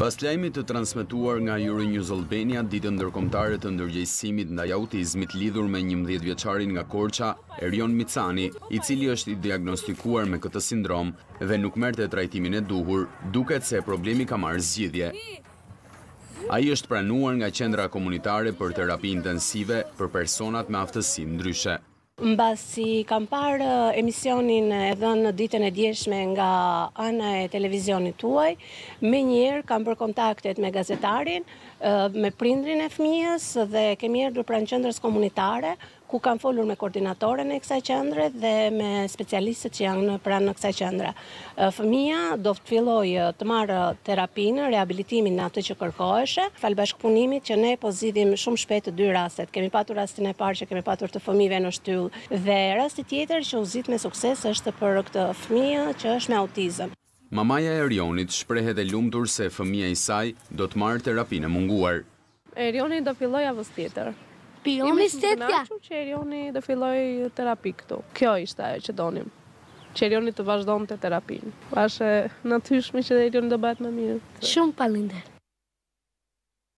Pas lajmit të transmetuar nga Euronews Albania ditën ndërkombëtare të ndërgjegjësimit ndaj autizmit lidhur me 11-vjeçarin nga Korça, Erion Mitzani, I cili është I diagnostikuar me këtë sindrom dhe nuk merrte trajtimin e duhur, duket se problemi ka marrë zgjidhje. Ai është pranuar nga qendra komunitare për terapi intensive për personat me aftësi ndryshe. Mbasi kam parë emisionin e dhënë ditën e djeshme nga ana e televizionit tuaj, menjëherë kam bërë kontaktet me gazetarin, me prindrin e fëmijës dhe kemi erdhur pranë qendrës komunitare ku kam folur me koordinatoren e kësaj qendre dhe me specialistët që janë pranë kësaj qendre. Fëmia do të fillojë të marrë terapinë, rehabilitimin në atë që kërkoheshe, fal bashkëpunimit që ne po zgjidhim shumë shpejt të dy rastet. Kemi patur rastin e parë që kemi patur të fëmijëve në shtyll dhe rasti tjetër që u zgjidh me sukses është për këtë fëmijë që është me autizëm. Mamaja e Erionit shprehet e lumtur se fëmia e saj do të marrë terapinë e munguar. Erioni do filloj javës tjetër. Jemi shumë kënaqur që Erioni do filloj terapi këtu. Kjo ishte ajo që donim. Që Erioni të vazhdonte terapinë. Është natyrshme që Erioni do bëhet më mirë. Shumë faleminderit.